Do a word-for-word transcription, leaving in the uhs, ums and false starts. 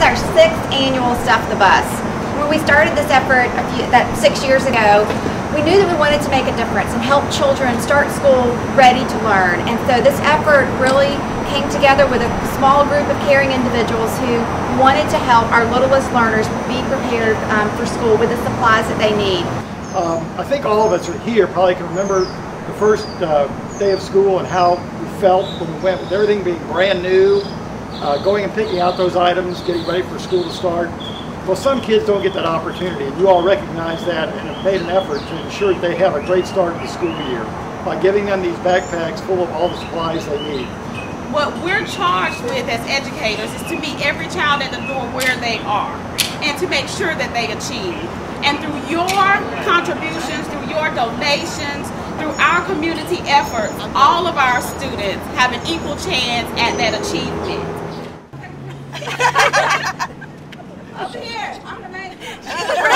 is our sixth annual Stuff the Bus. When we started this effort a few, that six years ago, we knew that we wanted to make a difference and help children start school ready to learn. And so this effort really came together with a small group of caring individuals who wanted to help our littlest learners be prepared um, for school with the supplies that they need. Um, I think all of us are here probably can remember the first uh, day of school and how we felt when we went, with everything being brand new, uh, going and picking out those items, getting ready for school to start. Well, some kids don't get that opportunity, and you all recognize that and have made an effort to ensure that they have a great start to the school year by giving them these backpacks full of all the supplies they need. What we're charged with as educators is to meet every child at the door where they are and to make sure that they achieve. And through your contributions, through your donations, through our community efforts, all of our students have an equal chance at that achievement. Here, I'm the man.